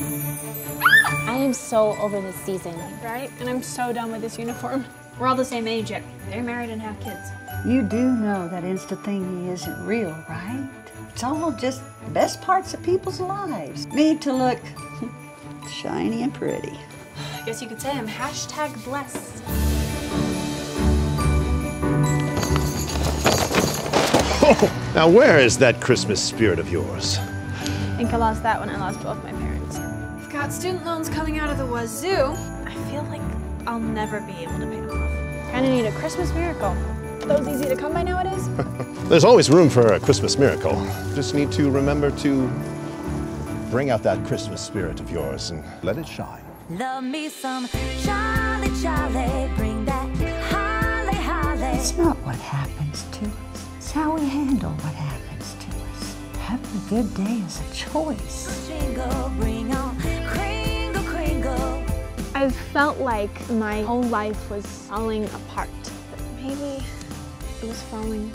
I am so over this season. Right? And I'm so done with this uniform. We're all the same age yet. They're married and have kids. You do know that Insta thingy isn't real, right? It's all just the best parts of people's lives. Made to look shiny and pretty. I guess you could say I'm hashtag blessed. Oh, now where is that Christmas spirit of yours? I think I lost that when I lost both my parents. I've got student loans coming out of the wazoo. I feel like I'll never be able to pay them off. Kinda need a Christmas miracle. Are those easy to come by nowadays? There's always room for a Christmas miracle. Just need to remember to bring out that Christmas spirit of yours and let it shine. Love me some jolly jolly, bring that holly holly. It's not what happens to us, it's how we handle what happens to us. Having a good day is a choice. Jingle, bring on, kringle, kringle. I've felt like my whole life was falling apart, but maybe it was falling